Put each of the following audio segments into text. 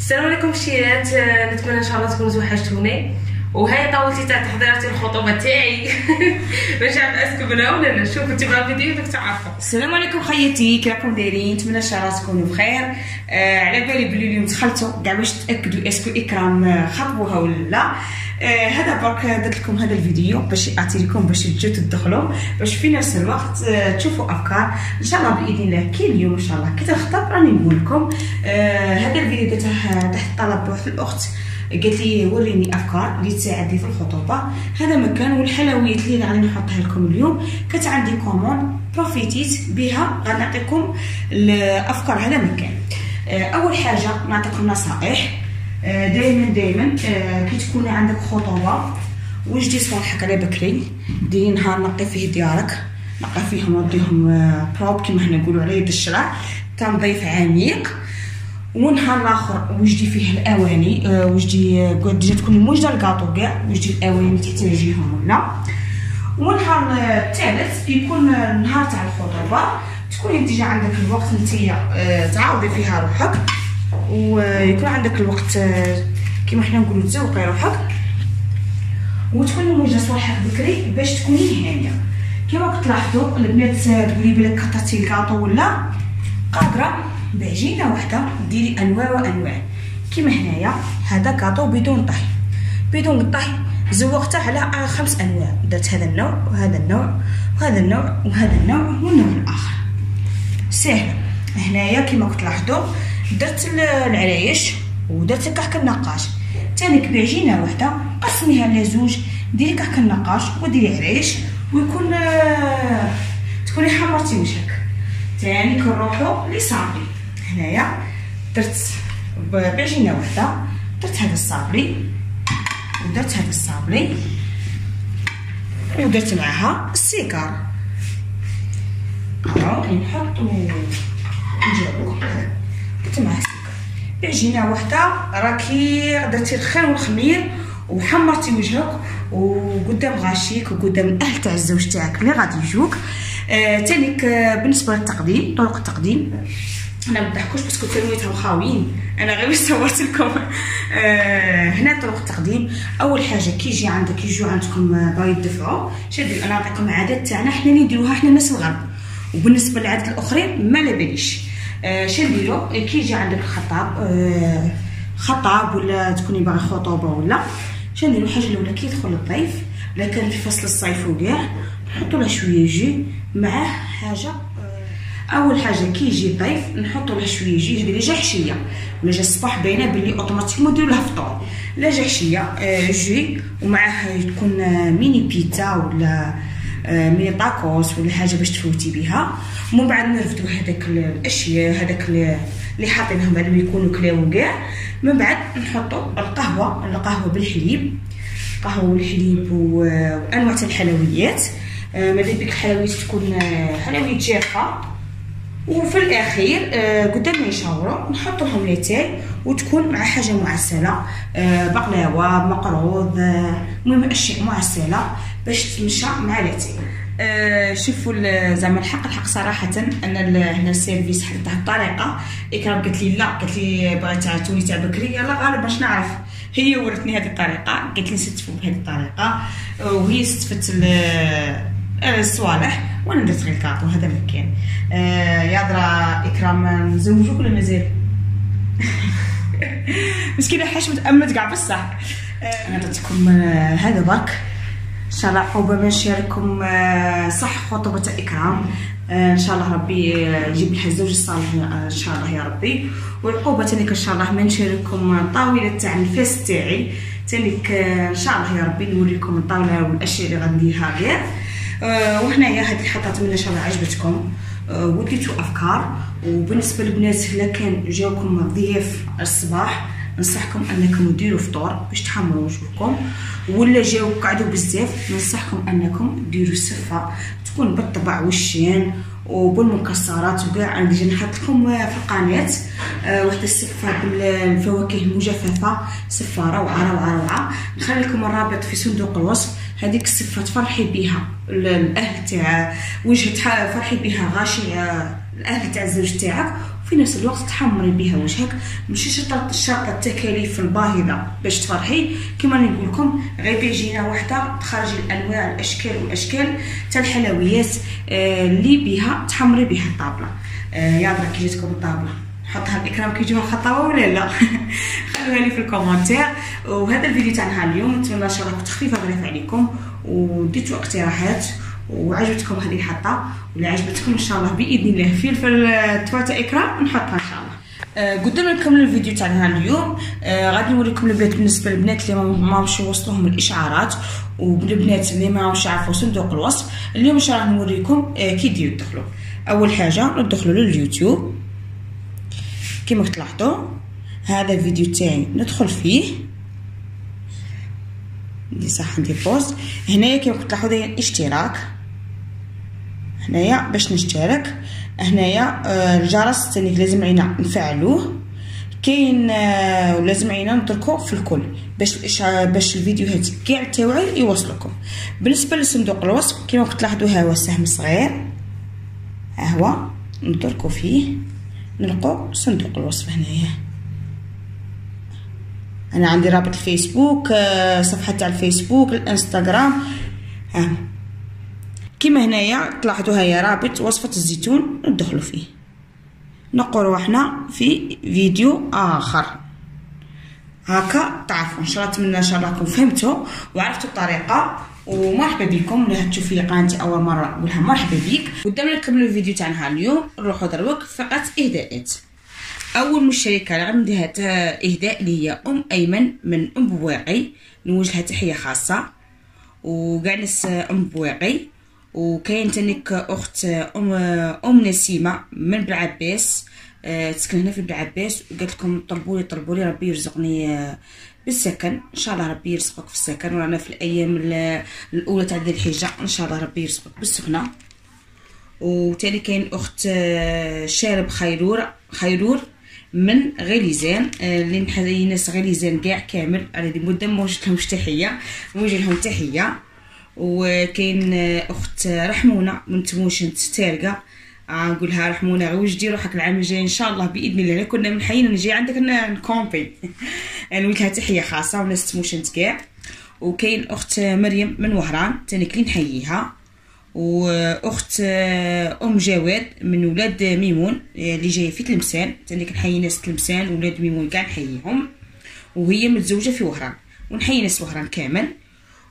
السلام عليكم شيرات، نتمنى ان شاء الله تكونوا توحشتوني. وهاي طاولتي تاع تحضيرات الخطوبه تاعي باش نعرف اسكو بلا ولا لا. شوفوا انت في الفيديو داك تعرفوا. السلام عليكم خياتي، كيفكم دايرين؟ نتمنى ان شاء الله تكونوا بخير. على بالي بلي اليوم دخلتوا كاع باش تاكدوا اسكو اكرام خطبوها ولا لا. هذا برك درت لكم هذا الفيديو باش يعطي لكم باش تجوا تدخلوا باش في نفس الوقت تشوفوا افكار ان شاء الله باذن الله. كي اليوم ان شاء الله كي تخطب راني نقول لكم. هذا الفيديو درته تحت طلب واحد الاخت قالت لي وريني افكار اللي تساعدني في الخطوبه. هذا مكان والحلويات اللي راني نحطها لكم اليوم. كانت عندي كومون بروفيتيت بها، غنعطيكم الافكار. هذا مكان اول حاجه نعطيكم نصائح. دايما كي تكون عندك خطوبه وجدي صالحك على بكري، ديري نهار نقي فيه ديارك، نقي فيهم وديهم بروب كيما حنا نقولوا على يد الشرع، تنظيف عميق. ونهار الاخر وجدي فيه الاواني، وجدي ديجا تكون موجده الكاطو كاع، وجدي الاواني اللي تحتاجيهم ولا. ونهار الثالث يكون نهار تاع الخطوبه، تكوني ديجا عندك الوقت نتيا تعاودي فيها روحك، ويكون عندك الوقت كيما حنا نقولوا تزوقي روحك، وتكوني موجده صالحك بكري باش تكوني هانيه. كيما كتلاحظوا البنات تقولي بلك قطعتي الكاطو ولا، قادره بعجينه وحده ديري انواع وانواع. كيما هنايا هذا كاطو بدون طهي، بدون الطهي زوقته على 5 انواع، درت هذا النوع وهذا النوع وهذا النوع وهذا النوع والنوع الاخر. ساهله. هنايا كيما كتلاحظوا درت العرايش ودرت كحك النقاش، تانيك بعجينه وحده قسميها لزوج، ديري كحك النقاش وديري عرايش ويكون تكوني حمرتي وجهك. تاني كنروحو لصابري. هنايا درت بعجينه وحده، درت هذا الصابري ودرت هذا الصابري ودرت معها السيكار. هاو نحطو نجيبو درت معها السيكار. بعجينه وحده راكي درتي الخير والخمير وحمرتي وجهك وقدام غاشيك وقدام الاهل تاع الزوج تاعك اللي غادي يجوك. تانيك بالنسبه للتقديم، طرق التقديم انا ما نضحكوش باسكو كانوا مخاوين، انا غير صورت لكم. هنا طرق التقديم. اول حاجه كيجي عندك يجوا عندكم باغي يدفعوا، شادي انا نعطيكم عادات تاعنا حنا اللي نديروها حنا ناس الغرب، وبالنسبه للعادات الاخرين ما لاباليش. شاديرو كيجي عندك الخطاب، خطاب ولا تكوني باغي خطوبه ولا، شاديرو الحاجه الاولى كي يدخل الضيف الا كان في فصل الصيف وكاع نحطوا له شويه جي معاه حاجه. اول حاجه كي يجي الضيف نحطوا له شويه جي اللي جا حشيه ولا جا الصباح، باينه بلي اوتوماتيكمون ديروا له فطور. لا جا حشيه جي ومعاه تكون ميني بيتزا ولا ميني طاكوس ولا حاجه باش تفوتي بها. ومن بعد نرفدوا هذاك الاشياء هذاك اللي حاطينهم على يكونوا كلاو كاع. من بعد نحطوا القهوه، القهوه بالحليب، قهوه والحليب وانواع تاع الحلويات. ماذا بك الحلويات تكون حلويات جافه. وفي الاخير قدام ما يشاوروا نحطوهم لتاي، وتكون مع حاجه معسله، بقلاوه، مقروض، المهم اشياء معسله باش تمشى مع لتاي. شوفوا زعما الحق صراحه ان هنا السيرفيس حطها بطريقه. اكرام قالت لي لا، قالت لي بغيت عطوني تاع بكري، يلا غالب باش نعرف. هي ورتني هذه الطريقه، قالت لي نستفوا بهذه الطريقه، وهي استفدت الصوالح وانا درت غير الكاطو. هذا مكان. يا درا اكرام نزوجوك ولا مازال؟ مسكينه حشمت امنت كاع بصح. انا درتكم هذا برك ان شاء الله حوبه ماشي لكم. صح خطوبه اكرام ان شاء الله ربي يجيب لها الزوج الصالح ان شاء الله يا ربي. والعقوبه تانيك ان شاء الله ما نشارككم الطاوله تاع الفاس تاعي تانيك ان شاء الله يا ربي، نوريكم الطاوله والاشياء اللي غنديرها غير. وهنايا هذه الحطات من ان شاء الله عجبتكم وديتو افكار. وبالنسبه للبنات الا كان جاوكم ضياف الصباح ننصحكم انكم ديروا فطور باش تحمروا وجوهكم، ولا جاو قعدوا بزاف ننصحكم انكم ديروا سفه تكون بالطبع والشين وبالمكسرات وكاع. انا ديجا نحط لكم في القناه واحد السفه بالفواكه المجففه، سفه روعه روعه روعه. نخلي لكم الرابط في صندوق الوصف. هذيك السفه تفرحي بها الاهل تاع وجه، تفرحي بها غاشي الاهل تاع الزوج تاعك، وفي نفس الوقت تحمري بها وجهك، ماشي شرط التكاليف الباهظه باش تفرحي. كما نقول لكم غير بيجينا وحده تخرج الانواع الاشكال والاشكال حتى الحلويات اللي بها تحمري بها الطابله. يا ترى كي جاتكم الطابله؟ حطها الاكرام كيجيو الخطوه ولا لا؟ خلوها لي في الكومونتير. وهذا الفيديو تاع نهار اليوم، نتمنى ان شاء الله التخفيف غريف عليكم وديتوا اقتراحات وعجبتكم هذه الحطه، ولا عجبتكم ان شاء الله باذن الله فلفل تواتة اكرام نحطها ان شاء الله. قدام لكم الفيديو تاع نهار اليوم، غادي نوريكم البنات، بالنسبه للبنات اللي ما مشي وصلوهم الاشعارات والبنات اللي ما مشي عرفوا صندوق الوصف، اليوم ان شاء الله نوريكم كي ديروا تدخلوا. اول حاجه ندخلوا لليوتيوب كما تلاحظوا، هذا الفيديو تاعي ندخل فيه دي صح ندير بوست هنايا كما تلاحظوا داير اشتراك هنايا باش نشترك، هنايا الجرس ثاني لازم علينا نفعلوه، كاين ولازم علينا نتركوه في الكل باش الفيديوهات كاع تاوعي يوصلكم. بالنسبه لصندوق الوصف كما تلاحظوا ها هو السهم الصغير، ها هو نتركو فيه نلقاو صندوق الوصف. هنايا انا عندي رابط الفيسبوك، صفحه تاع الفيسبوك، الانستغرام، ها كما هنايا تلاحظوا هي رابط وصفه الزيتون ندخلوا فيه، نقروا احنا في فيديو اخر. هكا تعرفوا ان شاء الله، نتمنى ان شاء الله راكم فهمتوا وعرفتوا الطريقه. ومرحبا بكم اللي هتشوف لي قناتي اول مره، نقولها مرحبا بيك. قدامنا نكملوا الفيديو تاع نهار اليوم، نروحوا دروك فقط اهداءات. اول مشتركه عندها اهداء ليا ايمن من ام بواقي، نوجهها تحيه خاصه وكاع ناس ام بواقي. وكاين تانيك اخت ام نسيمه من بلعباس، تسكن هنا في بلعباس، وقالت لكم طلبوا لي ربي يرزقني بالسكن. ان شاء الله ربي يرزقك في السكن، ورانا في الايام الاولى تاع ذي الحجه، ان شاء الله ربي يرزقك بالسكنه. وتاني كاين اخت شارب خيرور من غليزان، اللي نحيي ناس غليزان كاع كامل، على دي مده ما وجدتلهمش تحيه، نوجه لهم تحيه. وكاين اخت رحمونه من تموشنت تارقه، نقولها رحمونه وجدي روحك العام الجاي ان شاء الله باذن الله، كنا من حين نجي عندك نكومبي، نوجهها تحيه خاصه وناس تموشنت كاع. وكاين اخت مريم من وهران تانيك نحييها، واخت ام جواد من ولاد ميمون اللي جايه في تلمسان، تانيك نحيي ناس تلمسان ولاد ميمون كاع نحييهم، وهي متزوجه في وهران ونحيي ناس وهران كامل.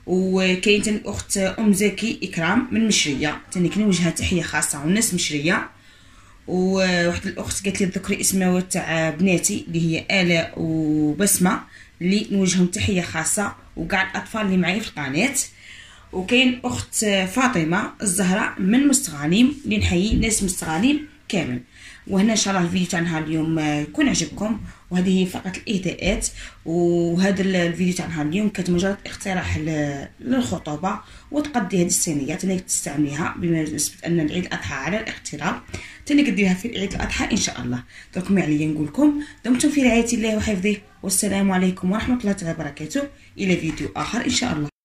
وكاين تاني اخت ام زكي اكرام من مشريه، تاني كنوجهها تحيه خاصه والناس مشريه. وواحد الاخت قالت لي ذكري اسماوات تاع بناتي اللي هي الاء وبسمه، اللي نوجههم تحيه خاصه وكاع الاطفال اللي معايا في القناه. وكاين اخت فاطمه الزهراء من مستغانيم اللي نحيي ناس مستغانيم كامل. وهنا ان شاء الله الفيديو تاع نهار اليوم يكون عجبكم، وهذه هي فقط الاهداءات. وهذا الفيديو تاع نهار اليوم كانت مجرد اقتراح للخطوبه وتقضي هذه الصينيات اللي تستعمليها، بمناسبه ان العيد الاضحى على الاقتراب تاني كديرها في العيد الاضحى ان شاء الله. دركم عليا نقول لكم دمتم في رعايه الله وحفظه، والسلام عليكم ورحمه الله وبركاته، الى فيديو اخر ان شاء الله.